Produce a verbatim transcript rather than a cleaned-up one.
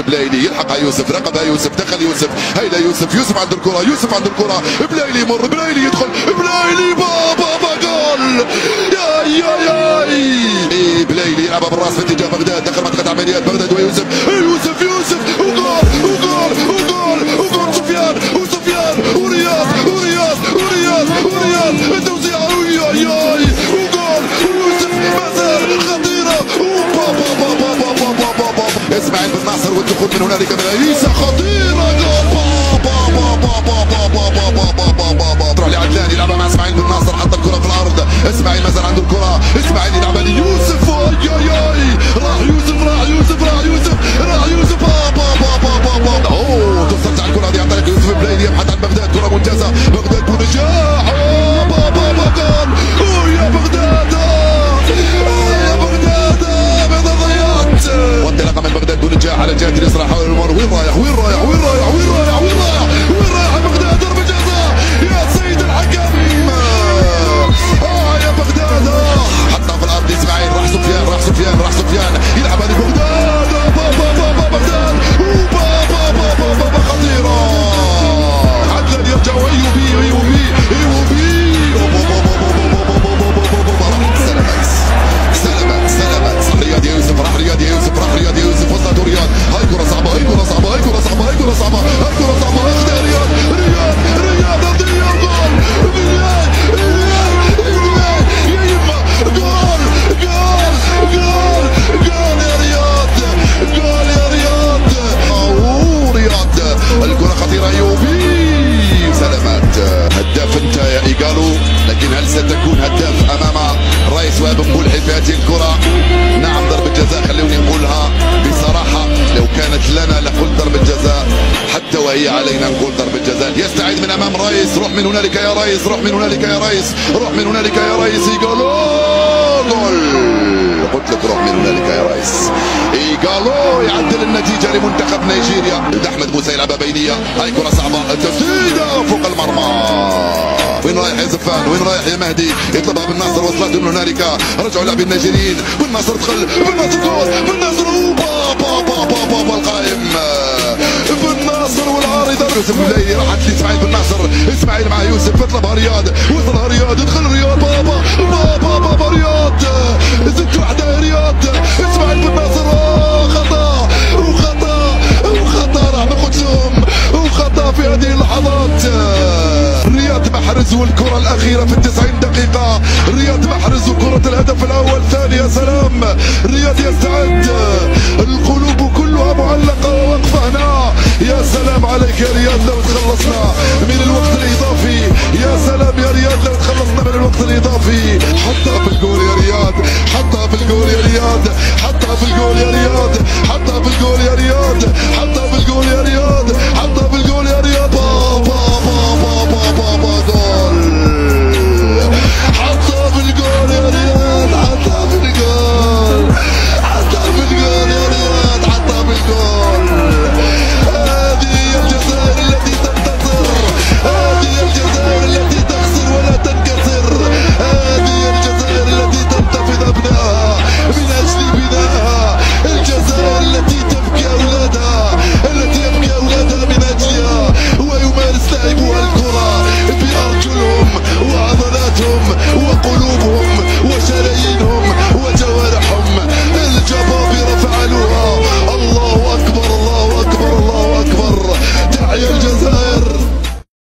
بلايلي يلحقها يوسف، رقبها يوسف، دخل يوسف، هيلا يوسف، يوسف عند الكرة، يوسف عند الكرة، بلايلي يمر، بلايلي يدخل، بلايلي بابا بجول، يا يا يا بلايلي يلعبها بالراس في اتجاه بغداد، دخل منطقة عمليات بغداد ويوسف، يوسف يوسف وجول وجول وجول وجول سفيان وسفيان ورياض ورياض ورياض ورياض التوزيع، يا يا وجول ويوسف مازال خطيرة وبابا بابا بابا بابا بابا اسماعيل بن ناصر والدخول من هنالك من عيسى خطيرة جول بابا بابا بابا بابا بابا بابا تروح لعدلان يلعبها مع اسماعيل بن ناصر، حط الكرة في الأرض، اسماعيل مازال عنده الكرة، اسماعيل يلعبها ليوسف، يا يا راح يوسف راح يوسف راح يوسف راح يوسف بابا بابا بابا اوه تسترجع الكرة هذه عن طريق يوسف بلايلي يبحث عن بغداد، كرة ممتازة بغداد ونجاح، اوه بابا بابا اوه يا بغداد اوه يا بغداد بيض ضيعت، وانطلاقة من بغداد ونجاح على جهة اليسرى حول المر، وين رايح وين رايح وين رايح وين رايح وين رايح وين رايح بغداد، ضربة جزاء يا سيد الحكم، اه يا بغداد اه حطها في الأرض اسماعيل، راح سفيان راح سفيان راح سفيان يلعبها لبغداد، هي علينا نقول ضربة جزاء، يستعيد من امام رئيس، روح من هنالك يا رئيس، روح من هنالك يا رئيس، روح من هنالك يا رئيس، ايجالو جول، قلت لك روح من هنالك يا رئيس، ايجالو يعدل النتيجة لمنتخب نيجيريا، احمد موسى يلعبها بينية، هاي كرة صعبة، تسديدة فوق المرمى، وين رايح يا زفان؟ وين رايح يا مهدي؟ يطلبها بن ناصر وصلت من هنالك، رجعوا لاعبين النيجيريين، بن ناصر دخل، بن ناصر جول، بن ناصر وبابا بابا بابا القائم بن ناصر والعارضة، يوسف بلايلي راحت لاسماعيل بن ناصر، اسماعيل مع يوسف اطلبها رياض، وصلها رياض، ادخل رياض بابا بابا بابا رياض، زدت وحده رياض، اسماعيل بن ناصر خطأ وخطأ وخطأ راح ما قلت لهم وخطأ في هذه اللحظات، رياض محرز والكرة الأخيرة في التسعين دقيقة، رياض محرز وكرة الهدف الأول ثاني، يا سلام رياض يستعد، القلوب كلها معلقة وواقفة هنا، يا سلام عليك يا رياض لو تخلصنا